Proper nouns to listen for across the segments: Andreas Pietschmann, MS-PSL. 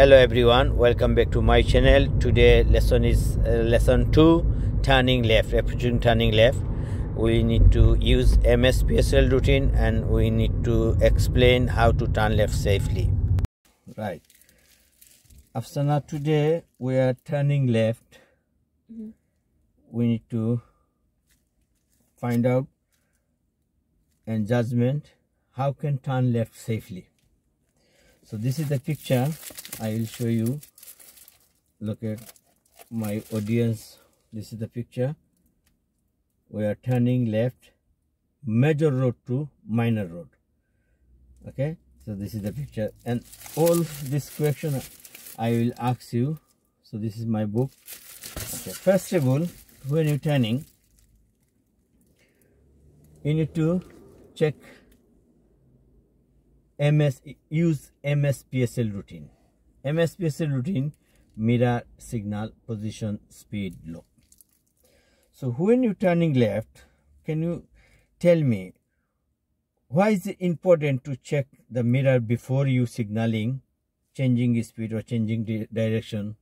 Hello everyone, welcome back to my channel. Today lesson is lesson 2, turning left, approaching turning left. We need to use MS-PSL routine and we need to explain how to turn left safely. Right. After now today we are turning left. We need to find out and judgment how can turn left safely. So this is the picture I will show you. Look at my audience. This is the picture. We are turning left, major road to minor road. Okay, so this is the picture. And all this question I will ask you. So this is my book. Okay, first of all, when you're turning, you need to check use MS-PSL routine. MS-PSL routine, mirror, signal, position, speed, look. So when you're turning left, can you tell me why is it important to check the mirror before you signaling, changing speed or changing direction?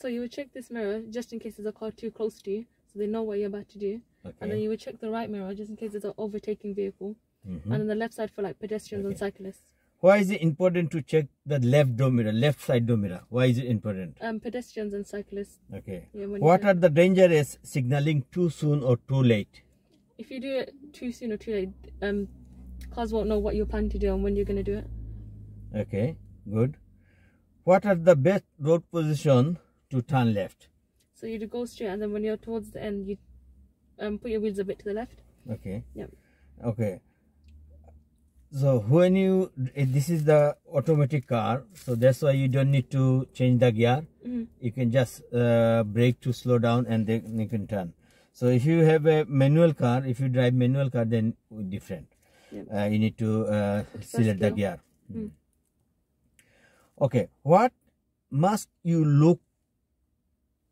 So you would check this mirror just in case there's a car too close to you, so they know what you're about to do. Okay. And then you would check the right mirror just in case there's an overtaking vehicle. And on the left side for like pedestrians and cyclists. Why is it important to check the left door mirror, left side door mirror? Why is it important? Pedestrians and cyclists. Okay. Yeah, what are the dangers signaling too soon or too late? If you do it too soon or too late, cars won't know what you're planning to do and when you're going to do it. Okay, good. What are the best road position to turn left? So you go straight, and then when you're towards the end, you put your wheels a bit to the left. Okay. Yep. Okay. So when you, this is the automatic car, so that's why you don't need to change the gear. You can just brake to slow down and then you can turn. So if you have a manual car, if you drive manual car, then different. You need to select the gear. Okay, what must you look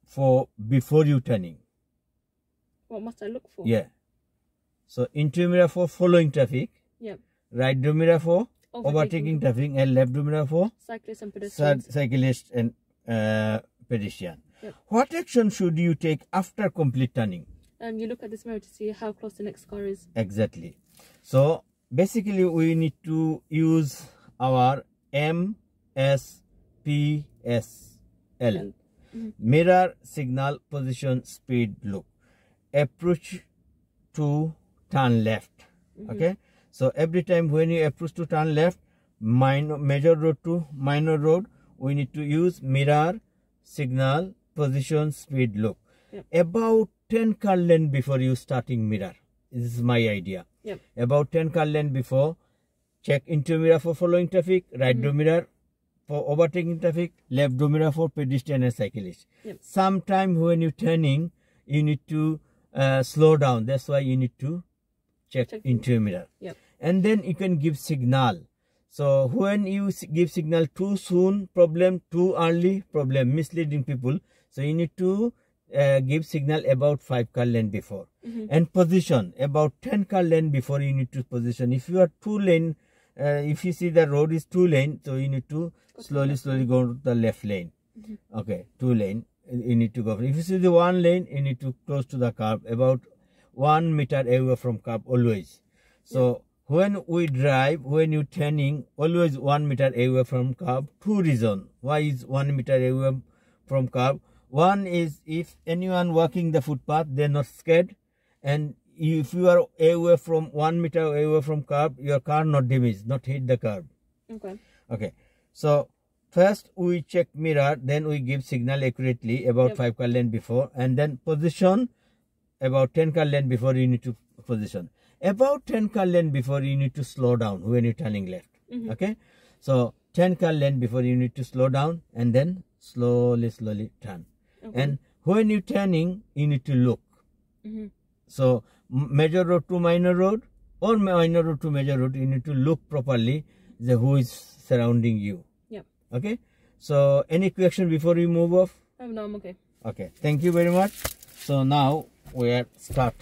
for before you turning? What must I look for? Yeah. So interior mirror for following traffic. Yeah. Right door mirror for overtaking traffic and left door mirror for cyclists and pedestrians. Yep. What action should you take after complete turning? You look at this mirror to see how close the next car is. Exactly. So basically we need to use our MS-PSL. Mirror, signal, position, speed, look. Approach to turn left. Okay. So every time when you approach to turn left, major road to minor road, we need to use mirror, signal, position, speed, look. About 10 car length before you starting mirror. This is my idea. About 10 car length before, check interior mirror for following traffic, right door mirror for overtaking traffic, left door mirror for pedestrian and cyclist. Sometime when you turning, you need to slow down. That's why you need to check interior mirror. And then you can give signal. So when you give signal too soon, problem, too early, problem, misleading people. So you need to give signal about 5 car length before. And position, about 10 car length before you need to position. If you are if you see the road is 2 lane, so you need to slowly go to the left lane. Okay, 2 lane, you need to go. If you see the 1 lane, you need to close to the curb, about 1 meter away from curb always. So when we drive, when you turning, always 1 meter away from curb. 2 reasons. Why is 1 meter away from curb? One is if anyone walking the footpath, they're not scared. And if you are away from 1 meter away from curb, your car not damaged, not hit the curb. Okay. Okay. So first we check mirror, then we give signal accurately about 5 car length before, and then position about 10 car length before you need to position. About 10 car length before you need to slow down when you're turning left. Okay. So 10 car length before you need to slow down and then slowly turn. And when you're turning, you need to look. So major road to minor road or minor road to major road, you need to look properly the who is surrounding you. Okay. So any question before you move off? No, I'm okay. Okay. Thank you very much. So now we are start.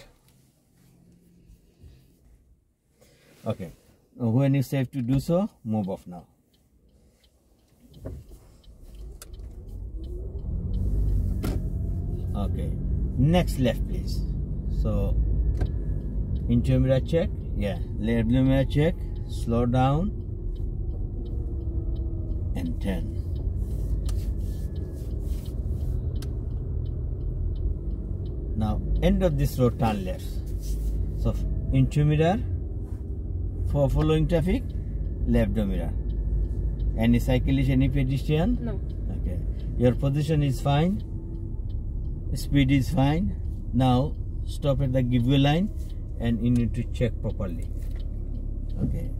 Okay, when it's safe to do so, move off now. Okay, next left please. So interior mirror check, yeah, rear view mirror check, slow down and turn. Now end of this road, turn left. So interior mirror for following traffic, left view mirror. Any cyclist, any pedestrian? No. Okay, your position is fine, speed is fine. Now stop at the give way line and you need to check properly. Okay,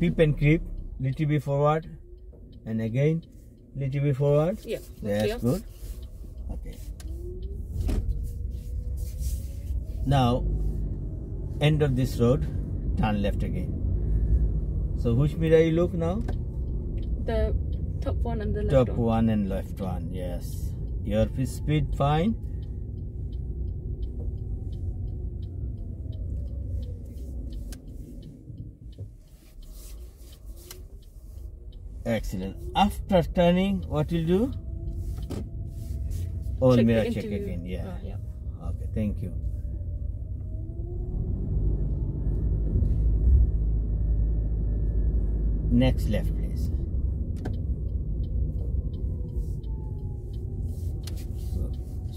peep and creep, little bit forward and again little bit forward. Yeah, that's good. Okay, now end of this road, turn left again. So which mirror you look now? The top one and the left one. Top one and left one, yes. Your speed fine. Excellent. After turning, what will do? All mirror check again. Yeah. Oh, yeah. Okay. Thank you. Next left, please.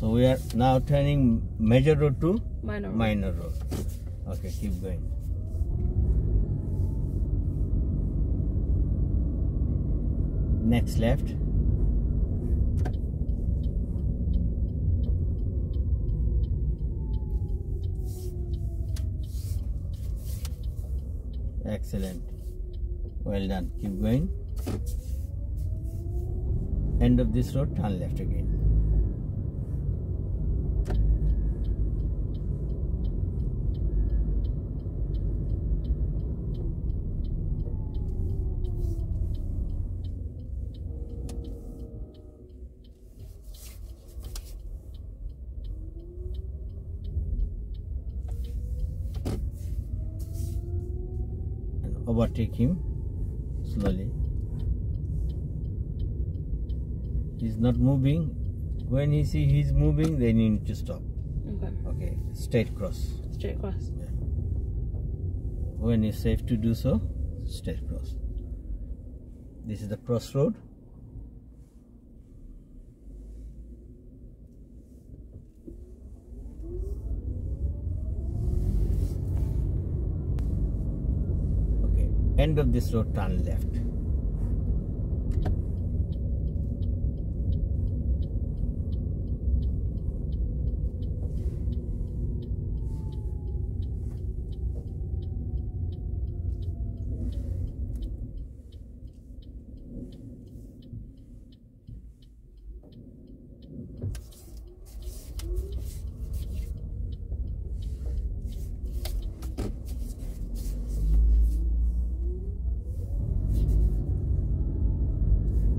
So we are now turning major road to minor road. Okay, keep going. Next left. Excellent. Well done. Keep going. End of this road, turn left again. Overtake him slowly. He's not moving. When he see he's moving, then you need to stop. Okay. Okay. Straight cross. Straight cross. Yeah. When it's safe to do so, straight cross. This is the crossroad. End of this road, turn left.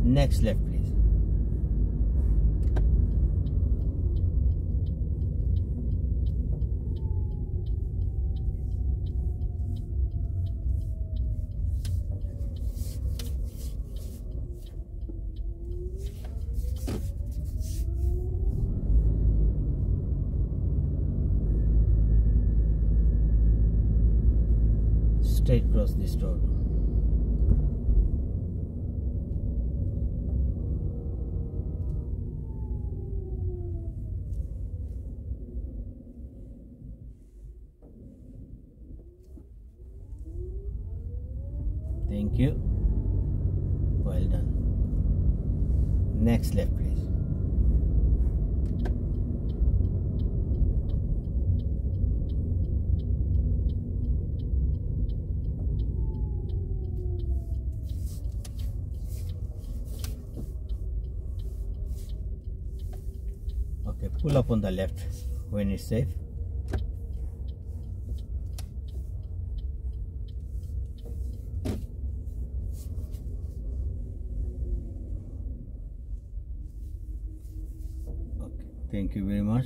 Next left, please. Straight across this road. Thank you. Well done. Next left, please. Okay, pull up on the left when it's safe. Thank you very much.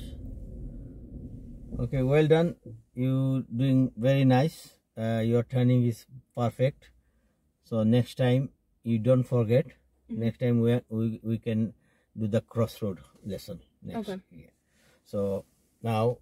Okay, well done. You doing very nice. Your turning is perfect. So next time you don't forget. Next time we can do the crossroad lesson next. Okay. Yeah. So now